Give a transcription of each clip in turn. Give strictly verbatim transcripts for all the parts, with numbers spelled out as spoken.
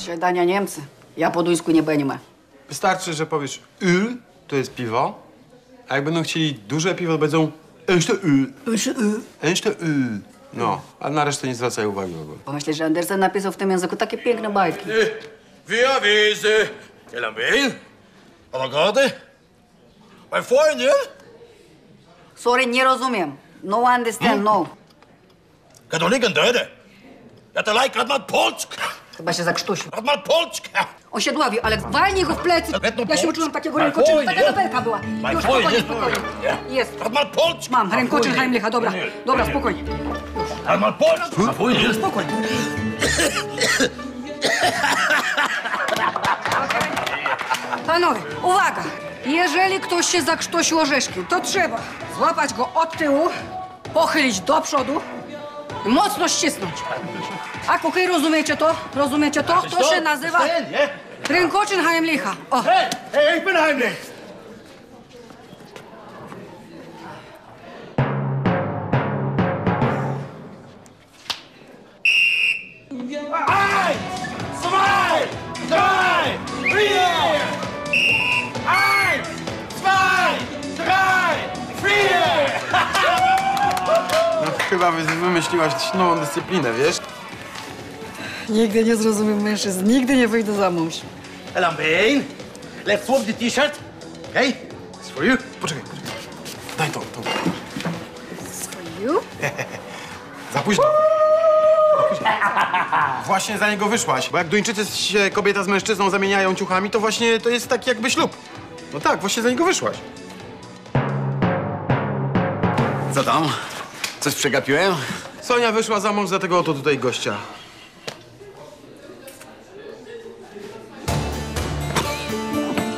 Dzisiaj dania Niemcy. Ja po duńsku nie będę. Wystarczy, że powiesz öl, to jest piwo, a jak będą chcieli duże piwo, to będą jeszcze öl. Jeszcze öl. Jeszcze öl. No, a na resztę nie zwracaj uwagi w ogóle. Pomyślisz, że Andersen napisał w tym języku takie piękne bajki. Wir wissen, eller vil, avogady, mein Freundin. Sorry, nie rozumiem. No understand, no. Katoliken dojdę. Ja to lajk Radman Polsk. Chyba się zakrztusił. Radman Polsk. On się dławił, ale walnij go w plecy. Ja się uczyłem takiego rękoczynu. Taka nowelka była. Już spokojnie, spokojnie. Jest. Radman Polsk. Mam rękoczyn Heimlicha, dobra. Dobra, spokojnie. Radman Polsk. Spokojnie. Panowie, uwaga! Jeżeli ktoś się zakrztusił orzeszkiem, to trzeba złapać go od tyłu, pochylić do przodu i mocno ścisnąć. A okej, rozumiecie to? Rozumiecie to? To się nazywa rękoczyn Heimlicha. O. Hej, hej, ich bin Heimlich! Chyba wymyśliłaś nową dyscyplinę, wiesz? Nigdy nie zrozumiem mężczyzn, nigdy nie wyjdę za mąż. Elambein, let's swap the t-shirt, okej? It's for you. Poczekaj, poczekaj. Daj to, to. It's for you? Za późno. Właśnie za niego wyszłaś, bo jak Duńczycy się kobieta z mężczyzną zamieniają ciuchami, to właśnie to jest tak jakby ślub. No tak, właśnie za niego wyszłaś. Co tam? Coś przegapiłem? Sonia wyszła za mąż za tego oto tutaj gościa.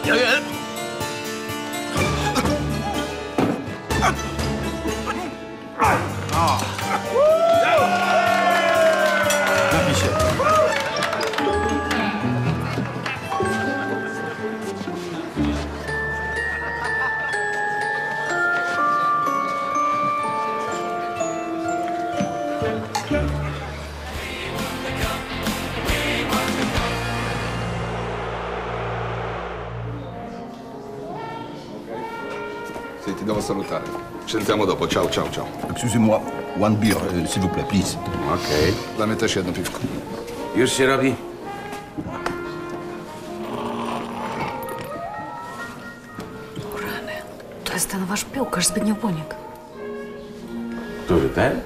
Ja wiem. O. Napij się. C'était dans salutare. Siędziemy do po. Ciao, ciao, ciao. Excusez-moi, one beer, s'il vous plaît, please. Okej. Dla mnie też jedno piwko. Już się robi? O rany. To jest ten wasz piłkarz, Zbigniew Boniek. Który ten?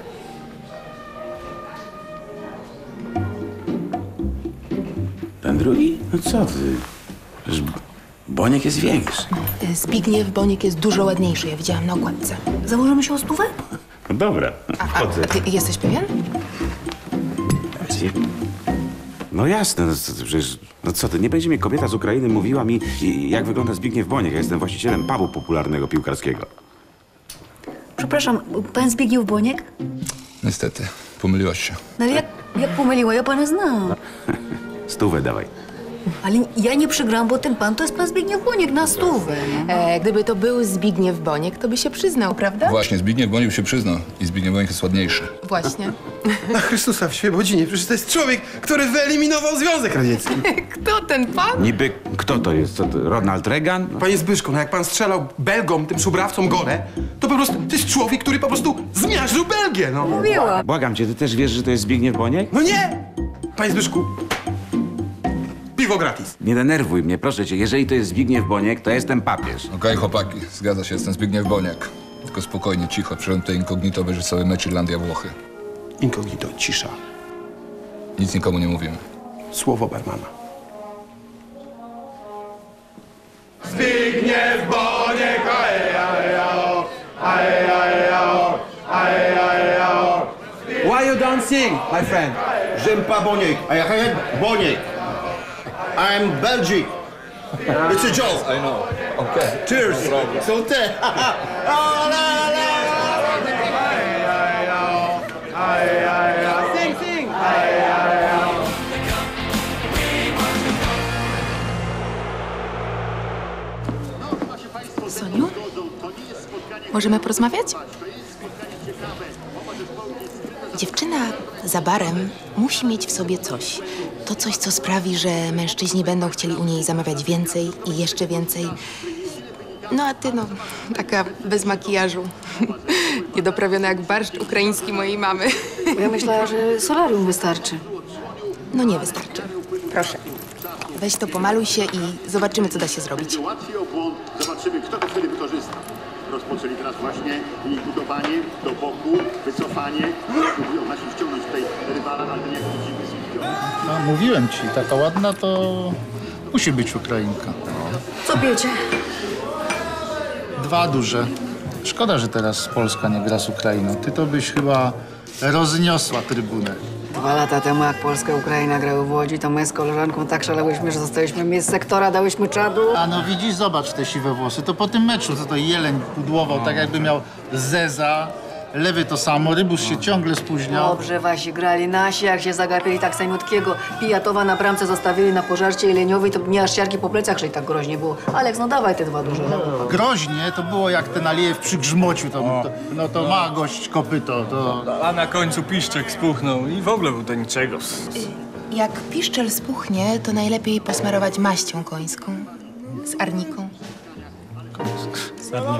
Ten drugi? No co ty? Zb Boniek jest większy. Zbigniew Boniek jest dużo ładniejszy, ja widziałam na okładce. Założymy się o stówę? No dobra, wchodzę. A, a ty jesteś pewien? No jasne, no, przecież, no co ty, nie będzie mi kobieta z Ukrainy mówiła mi, jak wygląda Zbigniew Boniek. Ja jestem właścicielem pubu popularnego piłkarskiego. Przepraszam, pan Zbigniew Boniek? Niestety, pomyliłaś się. No ale jak, jak pomyliła? Ja pana znam. Stówę dawaj. Ale ja nie przegram, bo ten pan to jest pan Zbigniew Boniek na stówę. E, gdyby to był Zbigniew Boniek, to by się przyznał, prawda? Właśnie, Zbigniew Boniek się przyznał i Zbigniew Boniek jest ładniejszy. Właśnie. Na Chrystusa w Świebodzinie, przecież to jest człowiek, który wyeliminował Związek Radziecki. Kto ten pan? Niby kto to jest? Co to, Ronald Reagan? No. Panie Zbyszko, no jak pan strzelał Belgom, tym szubrawcom gole, to po prostu to jest człowiek, który po prostu zmiażdżył Belgię, no. Mówiła. Błagam cię, ty też wiesz, że to jest Zbigniew Boniek? No nie! Panie Zbyszku. Piwo gratis. Nie denerwuj mnie, proszę cię. Jeżeli to jest Zbigniew Boniek, to jestem papież. Okej, okay, chłopaki, zgadza się, jestem Zbigniew Boniek. Tylko spokojnie, cicho. Przyjąłem tutaj inkognito, obejrzeć sobie mecz Irlandia-Włochy. Inkognito, cisza. Nic nikomu nie mówimy. Słowo barmana. Zbigniew Boniek, ajajajao, ajajajao, ajajajao. Why you dancing, my friend? J'aime pas Boniek, I hate Boniek. I'm Belgian. It's a joke. I know. Okay. Cheers. So te. Sing, sing. Soniu, możemy porozmawiać? Dziewczyna za barem musi mieć w sobie coś. To coś, co sprawi, że mężczyźni będą chcieli u niej zamawiać więcej i jeszcze więcej. No a ty, no, taka bez makijażu, niedoprawiona jak barszcz ukraiński mojej mamy. Ja myślałam, że solarium wystarczy. No nie wystarczy. Proszę. Weź to, pomaluj się i zobaczymy, co da się zrobić. Zobaczymy, kto to wtedy wykorzysta. Rozpoczęli teraz właśnie budowanie do boku, wycofanie. Próbują właśnie wciągnąć tutaj rywala, ale nie jakiś dziwny słów. Mówiłem ci, taka ładna to musi być Ukrainka. Co biedzie? Dwa duże. Szkoda, że teraz Polska nie gra z Ukrainą. Ty to byś chyba rozniosła trybunę. Dwa lata temu, jak Polska i Ukraina grały w Łodzi, to my z koleżanką tak szalałyśmy, że zostaliśmy miejsc sektora, dałyśmy czadu. A no widzisz, zobacz te siwe włosy. To po tym meczu, co to jeleń pudłował, no, tak jakby miał zeza. Lewy to samo, Rybus się ciągle spóźniał. Dobrze, wasi grali, nasi jak się zagapili tak samiutkiego. Pijatowa na bramce zostawili na pożarcie jeleniowej, to mnie aż siarki po plecach, że i tak groźnie było. Aleks, no dawaj te dwa duże. No. Groźnie to było jak ten Alijew przy Grzmociu, to, to, no to no. Ma gość kopyto. To... A na końcu Piszczek spuchnął i w ogóle był do niczego. Jak piszczel spuchnie, to najlepiej posmarować maścią końską. Z arniką. Z arniką.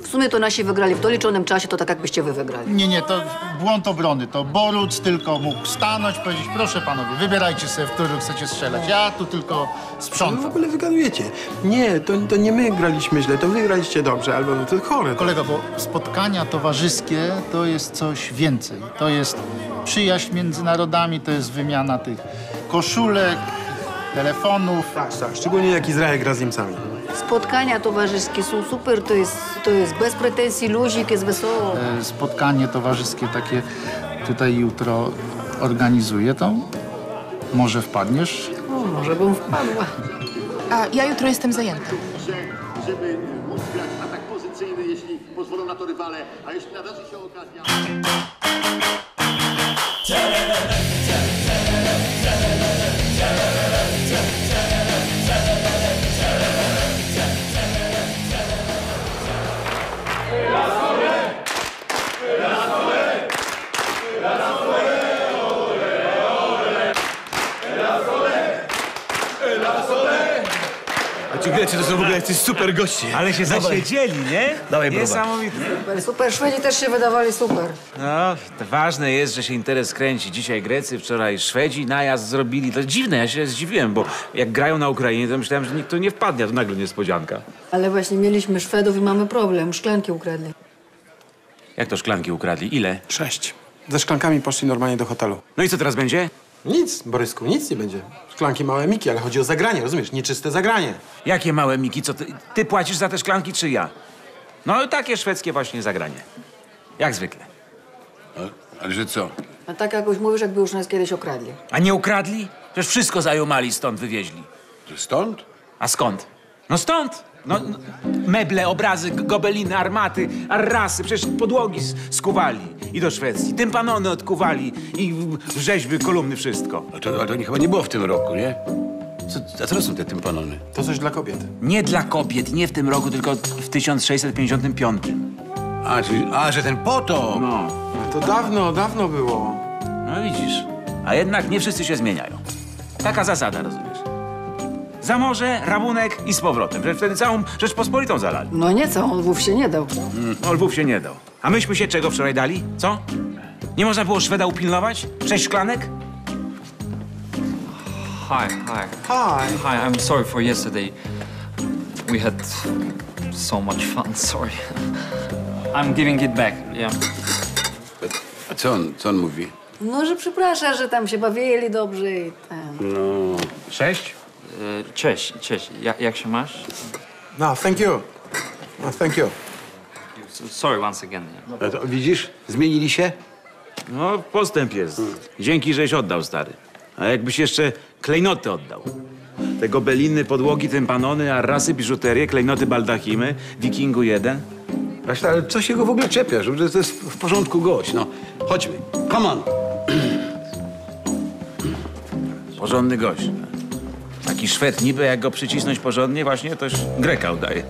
W sumie to nasi wygrali w doliczonym czasie, to tak jakbyście wy wygrali. Nie, nie, to błąd obrony. To Boruc tylko mógł stanąć, powiedzieć, proszę panowie, wybierajcie sobie, w którym chcecie strzelać. Ja tu tylko sprzątam. No w ogóle wygadujecie. Nie, to, to nie my graliśmy źle, to wy graliście dobrze, albo no to chore. Kolega, bo spotkania towarzyskie to jest coś więcej. To jest przyjaźń między narodami, to jest wymiana tych koszulek, telefonów. Tak, tak, szczególnie jak Izrael gra z Niemcami. Spotkania towarzyskie są super, to jest, to jest bez pretensji, luzik, jest wesoło. Spotkanie towarzyskie takie tutaj jutro organizuję, to może wpadniesz? O, może bym wpadła. A ja jutro jestem zajęta. Żeby móc grać atak pozycyjny, jeśli pozwolą na to rywale, a jeśli nadarzy się okazja... Ci Grecy to są w ogóle jacyś super goście. Ale się zasiedzieli, nie? Dawaj, niesamowite. Super, super. Szwedzi też się wydawali super. No, to ważne jest, że się interes kręci. Dzisiaj Grecy, wczoraj Szwedzi najazd zrobili. To dziwne, ja się zdziwiłem, bo jak grają na Ukrainie, to myślałem, że nikt tu nie wpadnie. To nagle niespodzianka. Ale właśnie mieliśmy Szwedów i mamy problem. Szklanki ukradli. Jak to szklanki ukradli? Ile? Sześć. Ze szklankami poszli normalnie do hotelu. No i co teraz będzie? Nic, Borysku, nic nie będzie. Szklanki małe miki, ale chodzi o zagranie, rozumiesz? Nieczyste zagranie. Jakie małe miki? Co ty, ty płacisz za te szklanki, czy ja? No takie szwedzkie właśnie zagranie. Jak zwykle. Ale, ale że co? A tak jakoś mówisz, jakby już nas kiedyś okradli. A nie ukradli? Przecież wszystko zajomali, stąd wywieźli. Że stąd? A skąd? No stąd! No, no, meble, obrazy, gobeliny, armaty, arrasy, przecież podłogi skuwali i do Szwecji. Tympanony odkuwali i rzeźby, kolumny, wszystko. A to, a to nie, chyba nie było w tym roku, nie? Co, a co są te tympanony? To coś dla kobiet. Nie dla kobiet, nie w tym roku, tylko w tysiąc sześćset pięćdziesiątym piątym. A, czyli, a że ten potop! No. To dawno, dawno było. No widzisz, a jednak nie wszyscy się zmieniają. Taka zasada, rozumiesz? Za morze, rabunek i z powrotem. Przecież wtedy całą Rzeczpospolitą zalali. No nie co, on Lwów się nie dał. Mm, on Lwów się nie dał. A myśmy się czego wczoraj dali? Co? Nie można było Szweda upilnować? Sześć szklanek? Hi, hi. Hi. Hi, I'm sorry for yesterday. We had so much fun, sorry. I'm giving it back, yeah. But, a co on, co on mówi? No, że przepraszam, że tam się bawili dobrze i tam. No. Sześć? Cześć, cześć. Ja, jak się masz? No, thank you. No, thank you. Sorry once again. Yeah. To, widzisz? Zmienili się? No, postęp jest. Hmm. Dzięki, żeś oddał, stary. A jakbyś jeszcze klejnoty oddał. Te gobeliny, podłogi, tympanony, arrasy, biżuterię, klejnoty baldachimy, wikingu jeden. Właśnie, ale co się go w ogóle czepiasz? To jest w porządku gość, no. Chodźmy. Come on. Porządny gość. Taki Szwed niby, jak go przycisnąć porządnie, właśnie toż Greka udaje.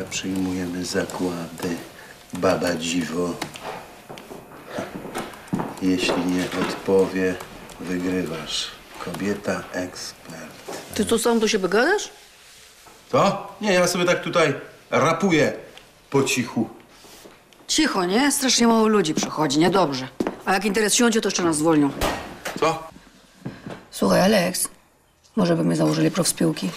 Uwaga, przyjmujemy zakłady. Baba dziwo. Jeśli nie odpowie, wygrywasz. Kobieta ekspert. Ty tu sam do siebie gadasz? To? Nie, ja sobie tak tutaj rapuję po cichu. Cicho, nie? Strasznie mało ludzi przychodzi, niedobrze. A jak interes siądzie, to jeszcze nas zwolnią. Co? Słuchaj, Aleks, może by mnie założyli profspiłki.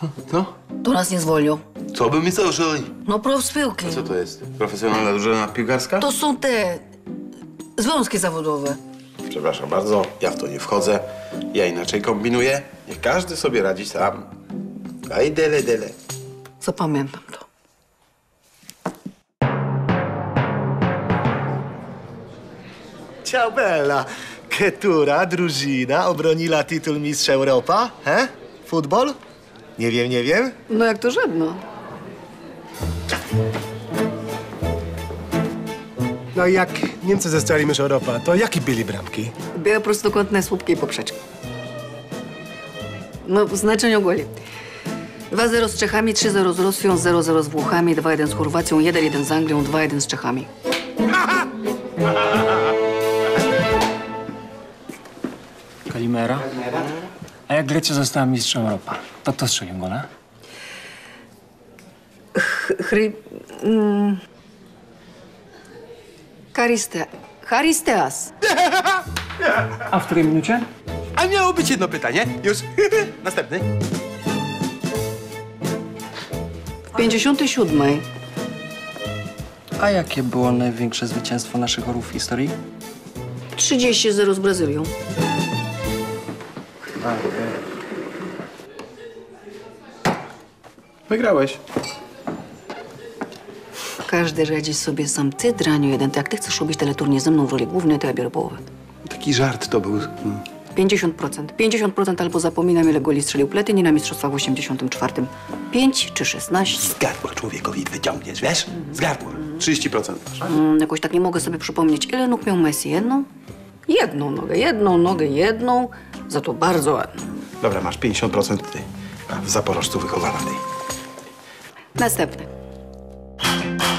Co? Co? To nas nie zwolnią. Co by mi założyli? No profspiłki. A co to jest? Profesjonalna drużyna piłkarska? To są te związki zawodowe. Przepraszam bardzo, ja w to nie wchodzę. Ja inaczej kombinuję. Niech każdy sobie radzi sam. Aj, dele, dele. Zapamiętam to. Ciao bella. Która drużyna obroniła tytuł Mistrza Europa? He? Futbol? Nie wiem, nie wiem. No jak to żadno. No i jak Niemcy zostali Mistrzem Europy, to jakie byli bramki? Były prostokątne słupki i poprzeczki. No, znaczeniu goli. dwa zero z Czechami, trzy zero z Rosją, zero zero z Włochami, dwa jeden z Chorwacją, jeden jeden z Anglią, dwa jeden z Czechami. Kalimera? A jak Grecja została Mistrzem Europy, to kto strzelił gola? Chry... Mm... Chariste... Charisteas. A w której minucie? A miało być jedno pytanie. Już. Następny. W pięćdziesiątej siódmej. A jakie było największe zwycięstwo naszych orłów w historii? trzydzieści zero z Brazylią. A, okay. Wygrałeś. Każdy radzi sobie sam. Ty, draniu jeden, jak ty chcesz robić teleturniej ze mną w roli głównej, to ja biorę połowę. Taki żart to był. Hmm. pięćdziesiąt procent. pięćdziesiąt procent albo zapominam, ile goli strzelił Pletyni na mistrzostwach w osiemdziesiątym czwartym. pięć czy szesnaście. Z gardła człowiekowi wyciągniesz, wiesz? Z gardła. trzydzieści procent masz. Mm, jakoś tak nie mogę sobie przypomnieć, ile nóg miał Messi? Jedną? Jedną nogę, jedną nogę, jedną. Za to bardzo ładną. Dobra, masz pięćdziesiąt procent ty. A w Zaporożcu wychowana tej. Następny.